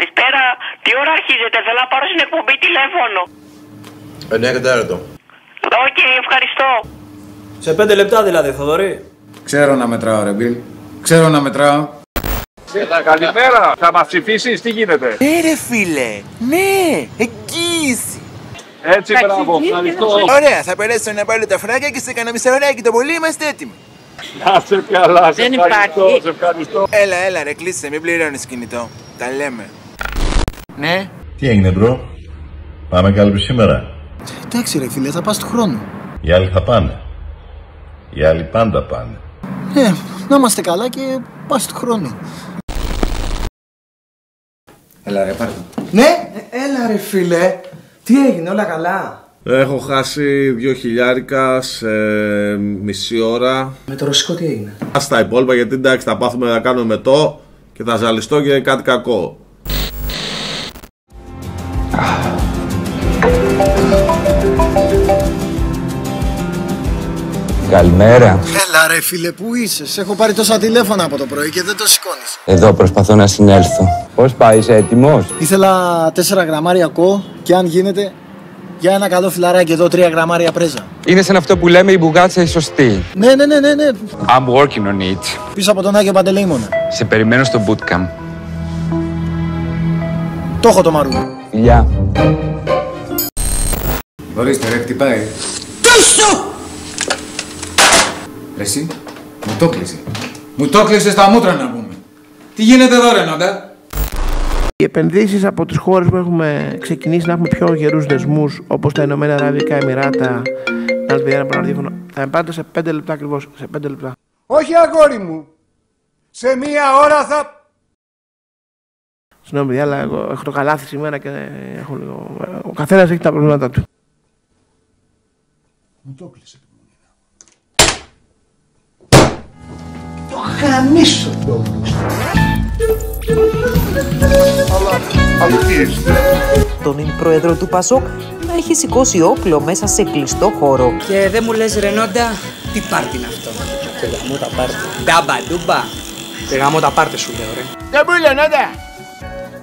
Καλησπέρα. Τι ώρα αρχίζετε? Θέλω να πάρω στην εκπομπή τηλέφωνο. 9:15. Οκ, ευχαριστώ. Σε 5 λεπτά δηλαδή, Θοδωρή. Ξέρω να μετράω, ρε Μπιλ. Ξέρω να μετράω. Καλημέρα. Θα μας ψηφίσεις, τι γίνεται? Ναι ρε φίλε, ναι, εγγύηση. Έτσι, μπράβο, ευχαριστώ. Ωραία, θα περάσω να πάρω τα φράγκα και σε κανένα μισαράκι το πολύ είμαστε έτοιμοι. Να σε καλά, σε ευχαριστώ, σε ευχαριστώ. Έλα, έλα ρε, κλείσε, μην πληρώνεις κινητό. Τα λέμε. Ναι. Τι έγινε μπρο, πάμε καλύπτω σήμερα? Εντάξει ρε φίλε, θα πας του χρόνου. Οι άλλοι θα πάνε. Οι άλλοι πάντα πάνε. Ναι, να είμαστε καλά και πας του χρόνου. Έλα ρε, πάρε το. Ναι, έλα ρε φίλε. Τι έγινε, όλα καλά? Έχω χάσει 2.000 σε μισή ώρα. Με το ρωσικό τι έγινε? Στα υπόλοιπα γιατί εντάξει θα πάθουμε να κάνουμε το και θα ζαλιστώ και κάτι κακό. Καλημέρα. Έλα ρε φίλε, που είσαι? Σε έχω πάρει τόσα τηλέφωνα από το πρωί και δεν το σηκώνεις. Εδώ προσπαθώ να συνέλθω. Πώς πάει, είσαι έτοιμος? Ήθελα 4 γραμμάρια κο και αν γίνεται για ένα καλό φιλαράκι εδώ 3 γραμμάρια πρέζα. Είναι σαν αυτό που λέμε η μπουγάτσα η σωστή. Ναι. I'm working on it. Πίσω από τον Άγιο Παντελεήμονα. Σε περιμένω στο bootcamp. Το έχω το μαρού. Φιλιά. Ορίστε ρε, χτυπάει. Εσύ, μου το κλείσε. Μου το κλείσε στα μούτρα να πούμε. Τι γίνεται εδώ ρε Νόντα? Οι επενδύσεις από τις χώρες που έχουμε ξεκινήσει να έχουμε πιο γερούς δεσμούς, όπως τα Ηνωμένα Αραβικά Εμιράτα, τα Αλβιέρα, Παναδίφωνα, θα με πάτε σε 5 λεπτά ακριβώς. Σε 5 λεπτά. Όχι αγόρι μου. Σε μία ώρα θα... Συγγνώμη, αλλά εγώ έχω το καλάθι σήμερα και έχω λίγο... Ο καθένας έχει τα προβλήματά του. Μου το κλείσε. Χαμίσω το τον Ινπρόεδρο του Πασόκ να έχει σηκώσει όπλο μέσα σε κλειστό χώρο. Και δεν μου λες ρε Νόντα, τι πάρτι είναι αυτό? Τε γαμώ τα πάρτι. Ντάμπα ντούμπα. Τε γαμώ τα πάρτι σου λέω ρε. Δεν μου λένε Νόντα.